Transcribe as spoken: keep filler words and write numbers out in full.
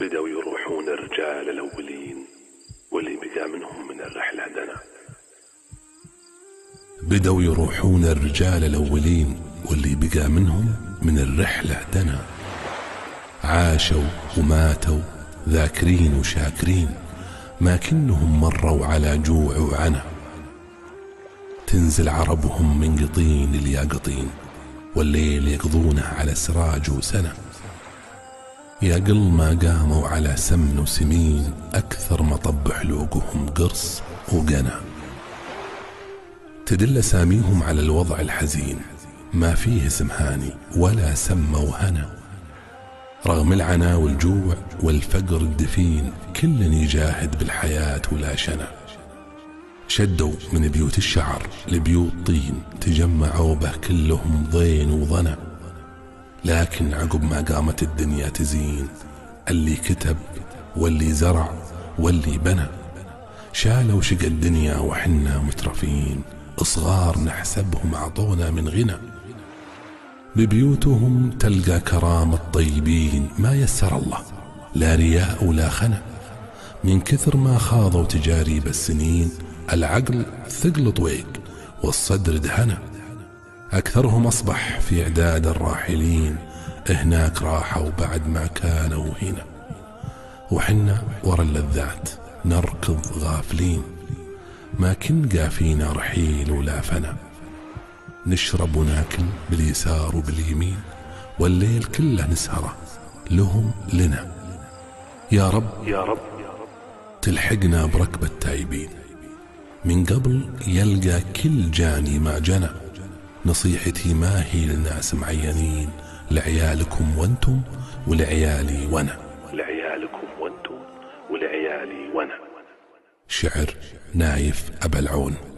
بدأوا يروحون الرجال الأولين واللي بقى منهم من الرحلة دنا بدأوا يروحون الرجال الأولين واللي بقى منهم من الرحلة دنا عاشوا وماتوا ذاكرين وشاكرين ما كنهم مروا على جوع وعنا تنزل عربهم من قطين لياقطين والليل يقضونه على سراج وسنة يا قل ما قاموا على سمن وسمين أكثر ما طب حلوقهم قرص وقنا تدل أساميهم على الوضع الحزين ما فيه سمهاني ولا سم وهنا رغم العنا والجوع والفقر الدفين كل يجاهد بالحياة ولا شنا شدوا من بيوت الشعر لبيوت طين تجمعوا به كلهم ضين وضنا لكن عقب ما قامت الدنيا تزين اللي كتب واللي زرع واللي بنى شالوا شق الدنيا وحنا مترفين صغار نحسبهم عطونا من غنى ببيوتهم تلقى كرامة الطيبين ما يسر الله لا رياء ولا خنا من كثر ما خاضوا تجارب السنين العقل ثقل طويق والصدر دهنا أكثرهم أصبح في إعداد الراحلين هناك راحوا بعد ما كانوا هنا وحنا ورا اللذات نركض غافلين ما كن قافينا رحيل ولا فنا نشرب وناكل باليسار وباليمين والليل كله نسهره لهم لنا يا رب يا رب تلحقنا بركب التائبين من قبل يلقى كل جاني ما جنى نصيحتي ما هي لناس معينين لعيالكم وانتم ولعيالي وانا لعيالكم وانتم ولعيالي وانا شعر نايف ابا العون.